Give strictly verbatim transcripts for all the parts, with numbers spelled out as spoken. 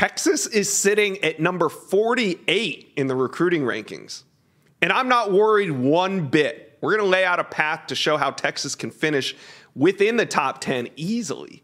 Texas is sitting at number forty-eight in the recruiting rankings. And I'm not worried one bit. We're going to lay out a path to show how Texas can finish within the top ten easily.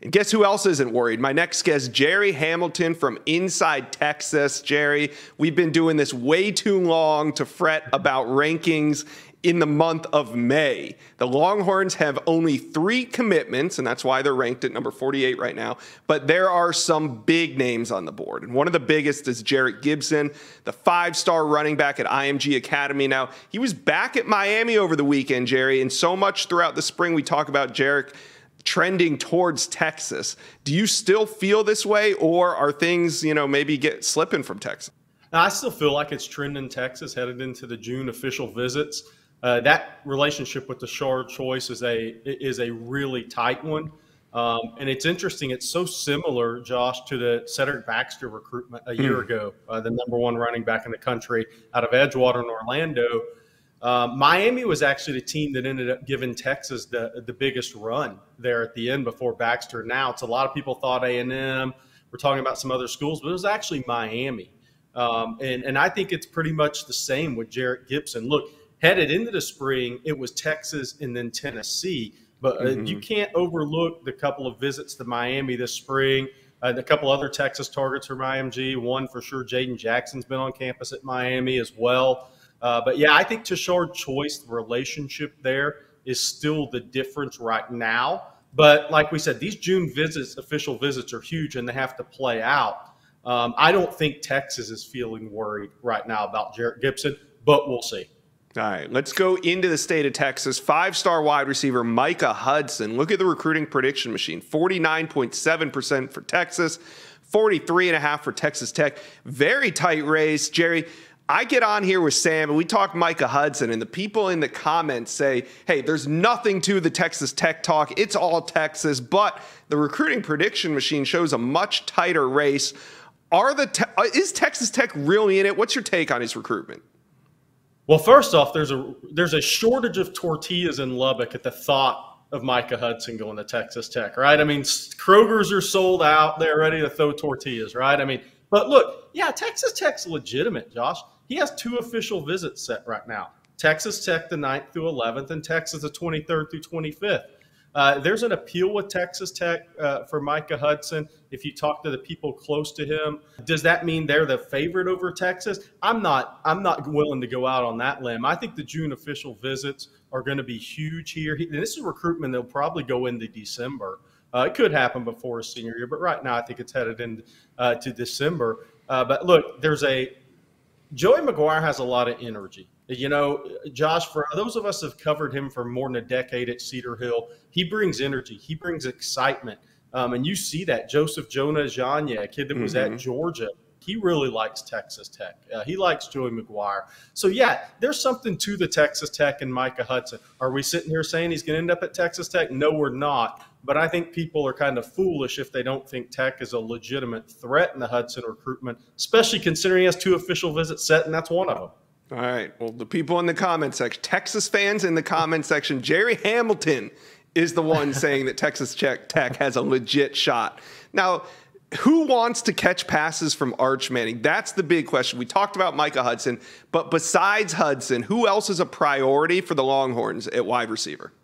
And guess who else isn't worried? My next guest, Gerry Hamilton from Inside Texas. Gerry, we've been doing this way too long to fret about rankings in the month of May. The Longhorns have only three commitments, and that's why they're ranked at number forty-eight right now. But there are some big names on the board. And one of the biggest is Jerrick Gibson, the five-star running back at I M G Academy. Now, he was back at Miami over the weekend, Gerry, and so much throughout the spring we talk about Jerrick trending towards Texas. Do you still feel this way, or are things, you know, maybe get slipping from Texas? I still feel like it's trending Texas headed into the June official visits. Uh, that relationship with Tashard Choice is a is a really tight one, um, and it's interesting. It's so similar, Josh, to the Cedric Baxter recruitment a year mm. ago, uh, the number one running back in the country out of Edgewater and Orlando. Uh, Miami was actually the team that ended up giving Texas the, the biggest run there at the end before Baxter. Now, it's a lot of people thought A and M, we're talking about some other schools, but it was actually Miami. Um, and, and I think it's pretty much the same with Jerrick Gibson. Look, headed into the spring, it was Texas and then Tennessee. But uh, mm-hmm. you can't overlook the couple of visits to Miami this spring. Uh, a couple other Texas targets from I M G. One for sure, Jaden Jackson's been on campus at Miami as well. Uh, but, yeah, I think Tashard Choice, the relationship there is still the difference right now. But like we said, these June visits, official visits are huge, and they have to play out. Um, I don't think Texas is feeling worried right now about Jerrick Gibson, but we'll see. All right, let's go into the state of Texas. Five-star wide receiver Micah Hudson. Look at the recruiting prediction machine. forty-nine point seven percent for Texas, forty-three point five percent for Texas Tech. Very tight race, Gerry. I get on here with Sam, and we talk Micah Hudson, and the people in the comments say, hey, there's nothing to the Texas Tech talk. It's all Texas, but the recruiting prediction machine shows a much tighter race. Are the te is Texas Tech really in it? What's your take on his recruitment? Well, first off, there's a, there's a shortage of tortillas in Lubbock at the thought of Micah Hudson going to Texas Tech, right? I mean, Kroger's are sold out. They're ready to throw tortillas, right? I mean, but look, yeah, Texas Tech's legitimate, Josh. He has two official visits set right now. Texas Tech the ninth through eleventh and Texas the twenty-third through twenty-fifth. Uh, there's an appeal with Texas Tech uh, for Micah Hudson. If you talk to the people close to him, does that mean they're the favorite over Texas? I'm not, I'm not willing to go out on that limb. I think the June official visits are going to be huge here. He, and this is recruitment that'll probably go into December. Uh, it could happen before his senior year, but right now I think it's headed into uh, to December. Uh, but look, there's a Joey McGuire has a lot of energy. You know, Josh, for those of us who have covered him for more than a decade at Cedar Hill, he brings energy. He brings excitement. Um, and you see that. Joseph Jonah Zanya, a kid that was mm-hmm. at Georgia, he really likes Texas Tech. Uh, he likes Joey McGuire. So, yeah, there's something to the Texas Tech and Micah Hudson. Are we sitting here saying he's going to end up at Texas Tech? No, we're not. But I think people are kind of foolish if they don't think Tech is a legitimate threat in the Hudson recruitment, especially considering he has two official visits set, and that's one of them. All right. Well, the people in the comment section, Texas fans in the comment section, Gerry Hamilton is the one saying that Texas Tech has a legit shot. Now, who wants to catch passes from Arch Manning? That's the big question. We talked about Micah Hudson, but besides Hudson, who else is a priority for the Longhorns at wide receiver?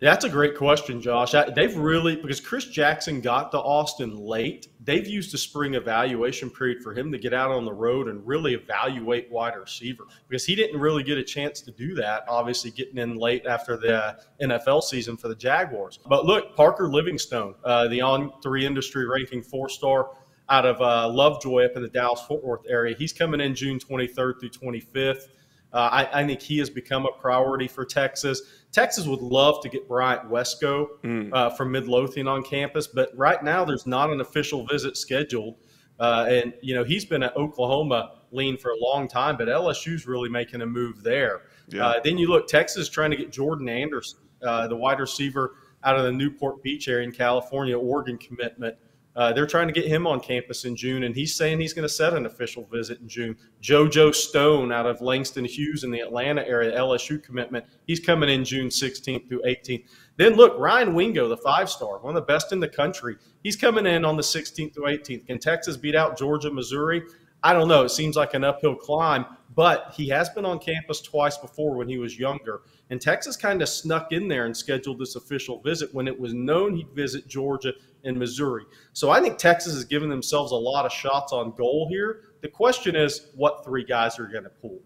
That's a great question, Josh. They've really, because Chris Jackson got to Austin late, they've used the spring evaluation period for him to get out on the road and really evaluate wide receiver because he didn't really get a chance to do that, obviously getting in late after the N F L season for the Jaguars. But look, Parker Livingstone, uh, the on three industry ranking four-star out of uh, Lovejoy up in the Dallas-Fort Worth area, he's coming in June twenty-third through twenty-fifth. Uh, I, I think he has become a priority for Texas. Texas would love to get Bryant Wesco mm. uh, from Midlothian on campus, but right now there's not an official visit scheduled. Uh, and, you know, he's been at Oklahoma lean for a long time, but L S U's really making a move there. Yeah. Uh, then you look, Texas trying to get Jordan Anderson, uh, the wide receiver out of the Newport Beach area in California, Oregon commitment. Uh, they're trying to get him on campus in June, and he's saying he's going to set an official visit in June. JoJo Stone out of Langston Hughes in the Atlanta area, L S U commitment, he's coming in June sixteenth through eighteenth. Then look, Ryan Wingo, the five-star, one of the best in the country, he's coming in on the sixteenth through eighteenth. Can Texas beat out Georgia, Missouri? I don't know. It seems like an uphill climb, but he has been on campus twice before when he was younger. And Texas kind of snuck in there and scheduled this official visit when it was known he'd visit Georgia and Missouri. So I think Texas has given themselves a lot of shots on goal here. The question is what three guys are going to pull.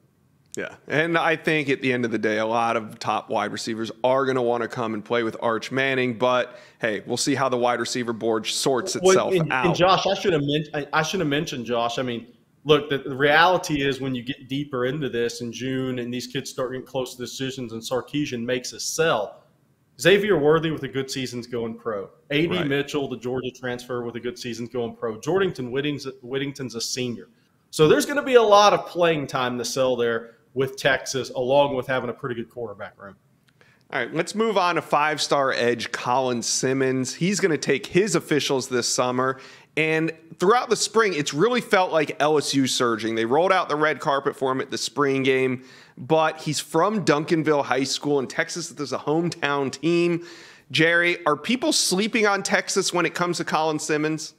Yeah, and I think at the end of the day, a lot of top wide receivers are going to want to come and play with Arch Manning. But hey, we'll see how the wide receiver board sorts itself well, and, out. And Josh, I should have mentioned. I should have mentioned Josh. I mean, look, the, the reality is when you get deeper into this in June and these kids start getting close to decisions, and Sarkisian makes a sell. Xavier Worthy with a good season's going pro. A D Right. Mitchell, the Georgia transfer, with a good season's going pro. Jordan Whittington's, Whittington's a senior, so there's going to be a lot of playing time to sell there with Texas, along with having a pretty good quarterback room. All right, let's move on to five-star edge Colin Simmons. He's going to take his officials this summer. And throughout the spring, it's really felt like L S U surging. They rolled out the red carpet for him at the spring game, but he's from Duncanville High School in Texas. There's a hometown team. Jerry, are people sleeping on Texas when it comes to Colin Simmons?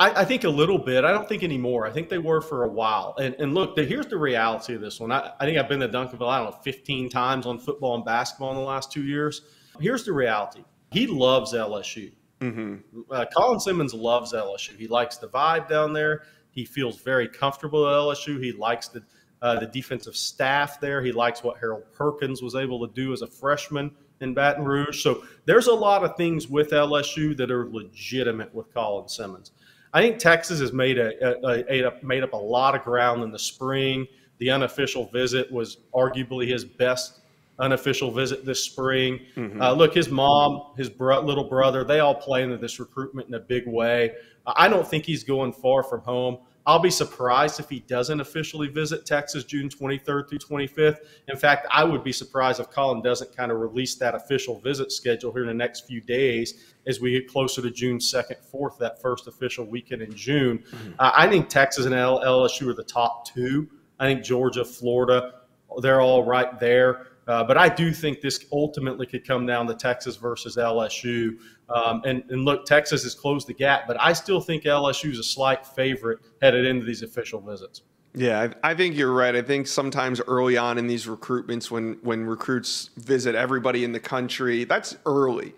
I think a little bit. I don't think anymore. I think they were for a while. And, and look, the, here's the reality of this one. I, I think I've been to Duncanville, I don't know, fifteen times on football and basketball in the last two years. Here's the reality. He loves L S U. Mm-hmm. uh, Colin Simmons loves L S U. He likes the vibe down there. He feels very comfortable at L S U. He likes the, uh, the defensive staff there. He likes what Harold Perkins was able to do as a freshman in Baton Rouge. So there's a lot of things with L S U that are legitimate with Colin Simmons. I think Texas has made a, a, a made up a lot of ground in the spring. The unofficial visit was arguably his best unofficial visit this spring. Mm-hmm. Uh, look, his mom, his bro little brother, they all play into this recruitment in a big way. I don't think he's going far from home. I'll be surprised if he doesn't officially visit Texas June twenty-third through twenty-fifth. In fact, I would be surprised if Colin doesn't kind of release that official visit schedule here in the next few days as we get closer to June second, fourth, that first official weekend in June. Mm-hmm. uh, I think Texas and L S U are the top two. I think Georgia, Florida, they're all right there. Uh, but I do think this ultimately could come down to Texas versus L S U. Um, and, and look, Texas has closed the gap, but I still think L S U is a slight favorite headed into these official visits. Yeah, I, I think you're right. I think sometimes early on in these recruitments, when, when recruits visit everybody in the country, that's early.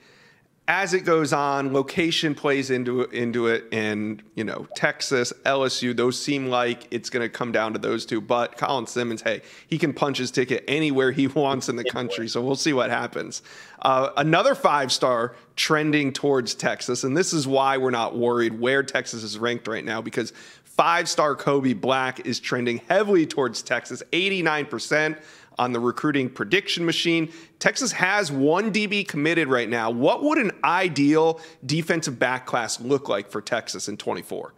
As it goes on, location plays into, into it. And, you know, Texas, L S U, those seem like it's going to come down to those two. But Colin Simmons, hey, he can punch his ticket anywhere he wants in the country. So we'll see what happens. Uh, another five-star trending towards Texas. And this is why we're not worried where Texas is ranked right now, because five-star Kobe Black is trending heavily towards Texas, eighty-nine percent. On the recruiting prediction machine. Texas has one D B committed right now. What would an ideal defensive back class look like for Texas in twenty-four?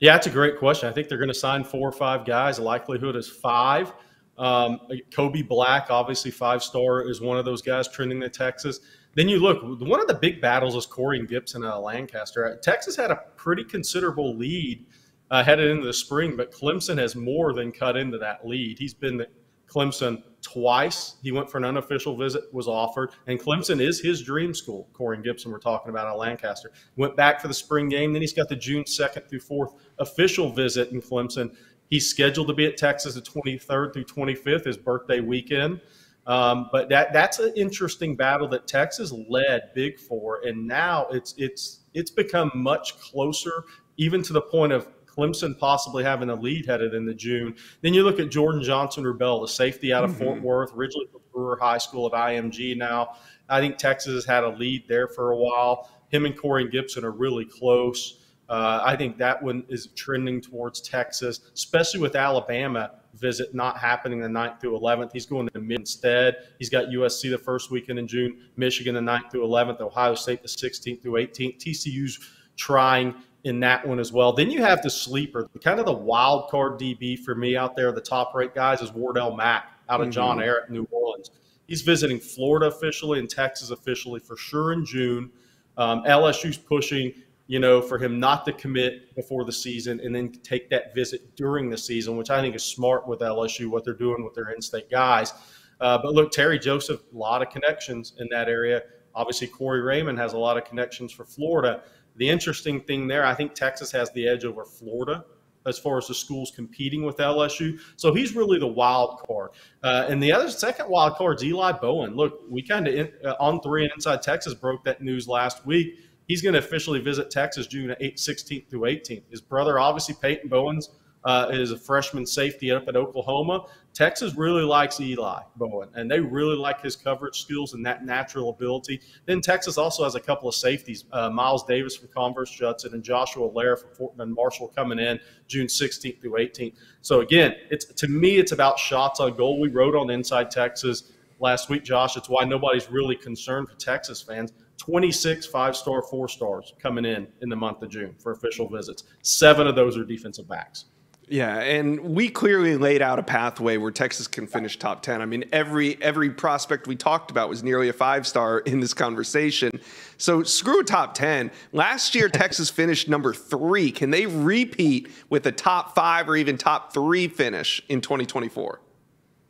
Yeah, that's a great question. I think they're going to sign four or five guys. The likelihood is five. Um, Kobe Black, obviously five-star, is one of those guys trending to Texas. Then you look, one of the big battles is Corey Gibson out of Lancaster. Texas had a pretty considerable lead uh, headed into the spring, but Clemson has more than cut into that lead. He's been the Clemson twice. He went for an unofficial visit, was offered, and Clemson is his dream school. Corey Gibson, we're talking about at Lancaster, went back for the spring game. Then he's got the June second through fourth official visit in Clemson. He's scheduled to be at Texas the twenty-third through twenty-fifth, his birthday weekend. Um, but that that's an interesting battle that Texas led big for, and now it's it's it's become much closer, even to the point of Clemson possibly having a lead headed into June. Then you look at Jordan Johnson-Rubel, the safety out of mm-hmm. Fort Worth, originally from Brewer High School at I M G now. I think Texas has had a lead there for a while. Him and Corey Gibson are really close. Uh, I think that one is trending towards Texas, especially with Alabama visit not happening the ninth through eleventh. He's going to mid instead. He's got U S C the first weekend in June, Michigan the ninth through eleventh, Ohio State the sixteenth through eighteenth. T C U's trying in that one as well. Then you have the sleeper, kind of the wild card D B for me out there, the top rate guys, is Wardell Mack out of mm-hmm. John Airett, New Orleans. He's visiting Florida officially and Texas officially for sure in June. Um, L S U's pushing you know, for him not to commit before the season and then take that visit during the season, which I think is smart with L S U, what they're doing with their in-state guys. Uh, but look, Terry Joseph, a lot of connections in that area. Obviously, Corey Raymond has a lot of connections for Florida. The interesting thing there, I think Texas has the edge over Florida as far as the schools competing with L S U. So he's really the wild card. Uh, and the other second wild card is Eli Bowen. Look, we kind of uh, on three and Inside Texas broke that news last week. He's going to officially visit Texas June sixteenth through eighteenth. His brother, obviously, Peyton Bowens, uh, is a freshman safety up at Oklahoma. Texas really likes Eli Bowen, and they really like his coverage skills and that natural ability. Then Texas also has a couple of safeties, uh, Miles Davis from Converse Judson and Joshua Lair from Fort Bend Marshall coming in June sixteenth through eighteenth. So, again, it's to me it's about shots on goal. We wrote on Inside Texas last week, Josh. It's why nobody's really concerned for Texas fans. twenty-six five-star, four-stars coming in in the month of June for official visits. Seven of those are defensive backs. Yeah, and we clearly laid out a pathway where Texas can finish top ten. I mean, every every prospect we talked about was nearly a five-star in this conversation. So screw top ten. Last year, Texas finished number three. Can they repeat with a top five or even top three finish in twenty twenty-four?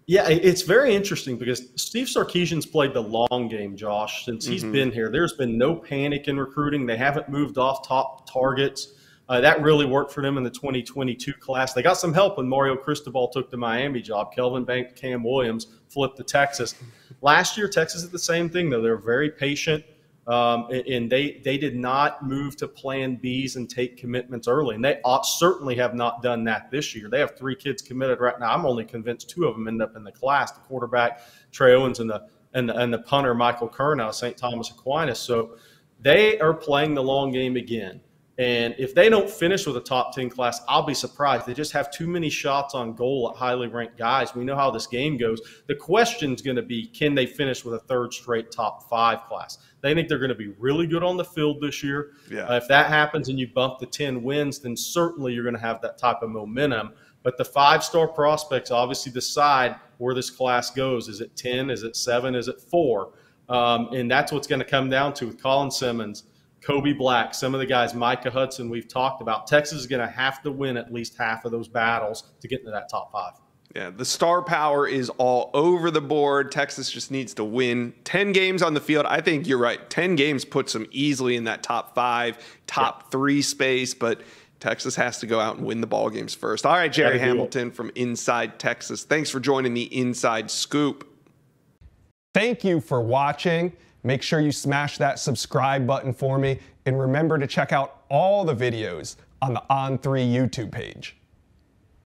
Yeah, it's very interesting because Steve Sarkisian's played the long game, Josh, since he's mm-hmm. been here. There's been no panic in recruiting. They haven't moved off top targets. Uh, that really worked for them in the twenty twenty-two class. They got some help when Mario Cristobal took the Miami job. Kelvin Bank, Cam Williams flipped to Texas. Last year, Texas did the same thing, though. They were very patient, um, and they, they did not move to plan Bs and take commitments early. And they ought, certainly have not done that this year. They have three kids committed right now. I'm only convinced two of them end up in the class, the quarterback, Trey Owens, and the, and the, and the punter, Michael Kern, out of Saint Thomas Aquinas. So they are playing the long game again. And if they don't finish with a top ten class, I'll be surprised. They just have too many shots on goal at highly ranked guys. We know how this game goes. The question's going to be, can they finish with a third straight top five class? They think they're going to be really good on the field this year. Yeah. Uh, if that happens and you bump the ten wins, then certainly you're going to have that type of momentum. But the five-star prospects obviously decide where this class goes. Is it ten? Is it seven? Is it four? Um, and that's what's going to come down to with Colin Simmons, Kobe Black, some of the guys, Micah Hudson, we've talked about. Texas is going to have to win at least half of those battles to get into that top five. Yeah, the star power is all over the board. Texas just needs to win ten games on the field. I think you're right. ten games puts them easily in that top five, top yeah. three space, but Texas has to go out and win the ball games first. All right, Gerry Hamilton from Inside Texas. Thanks for joining the Inside Scoop. Thank you for watching. Make sure you smash that subscribe button for me, and remember to check out all the videos on the On three YouTube page.